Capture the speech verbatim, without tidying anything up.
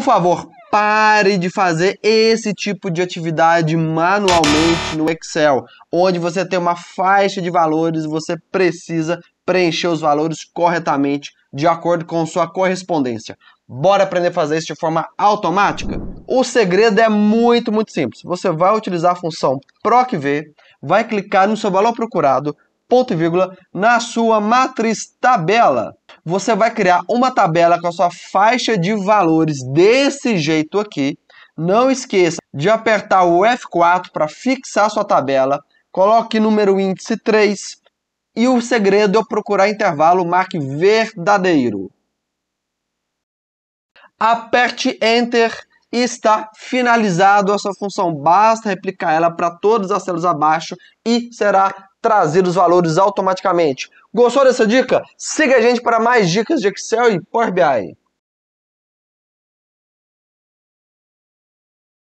Por favor, pare de fazer esse tipo de atividade manualmente no Excel, onde você tem uma faixa de valores e você precisa preencher os valores corretamente de acordo com sua correspondência. Bora aprender a fazer isso de forma automática? O segredo é muito, muito simples. Você vai utilizar a função P R O C V, vai clicar no seu valor procurado, ponto e vírgula, na sua matriz tabela. Você vai criar uma tabela com a sua faixa de valores desse jeito aqui. Não esqueça de apertar o F quatro para fixar sua tabela. Coloque número índice três. E o segredo é procurar intervalo, marque verdadeiro. Aperte Enter e está finalizado essa função. Basta replicar ela para todas as células abaixo e será trazido os valores automaticamente. Gostou dessa dica? Siga a gente para mais dicas de Excel e Power B I.